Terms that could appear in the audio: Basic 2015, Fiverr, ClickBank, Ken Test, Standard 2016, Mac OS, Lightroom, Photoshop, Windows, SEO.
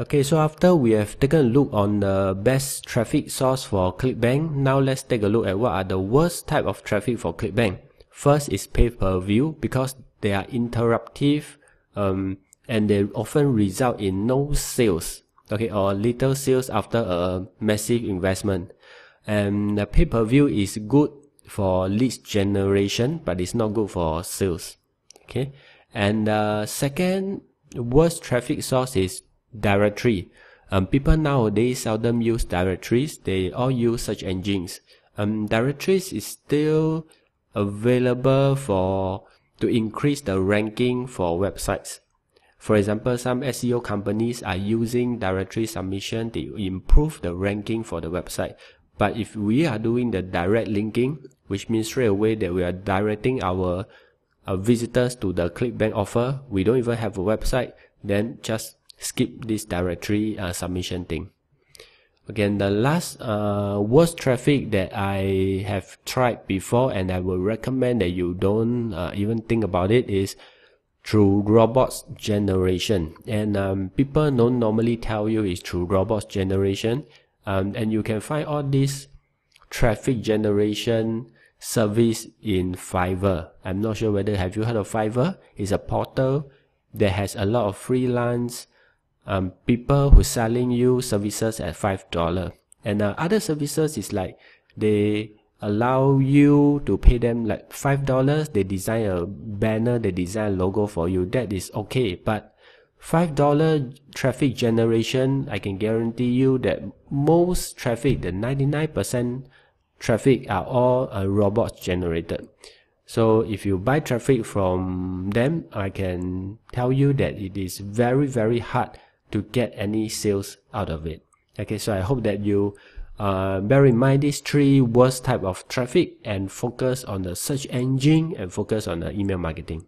Okay, so after we have taken a look on the best traffic source for ClickBank, now let's take a look at what are the worst type of traffic for ClickBank. First is pay-per-view, because they are interruptive and they often result in no sales, okay, or little sales after a massive investment. And the pay-per-view is good for leads generation, but it's not good for sales. Okay, and the second worst traffic source is directory. People nowadays seldom use directories. They all use search engines. Directories is still available to increase the ranking for websites. For example, some SEO companies are using directory submission to improve the ranking for the website. But if we are doing the direct linking, which means straight away that we are directing our visitors to the ClickBank offer, we don't even have a website, then just skip this directory submission thing. Again, the last worst traffic that I have tried before, and I will recommend that you don't even think about it, is through robots generation. And people don't normally tell you it's through robots generation. And you can find all this traffic generation service in Fiverr. I'm not sure whether have you heard of Fiverr. It's a portal that has a lot of freelance people who selling you services at $5, and other services is like they allow you to pay them like $5. They design a banner, they design a logo for you. That is okay, but $5 traffic generation, I can guarantee you that most traffic, the 99% traffic, are all robots generated. So if you buy traffic from them, I can tell you that it is very, very hard to get any sales out of it. Okay, so I hope that you bear in mind these three worst type of traffic and focus on the search engine and focus on the email marketing.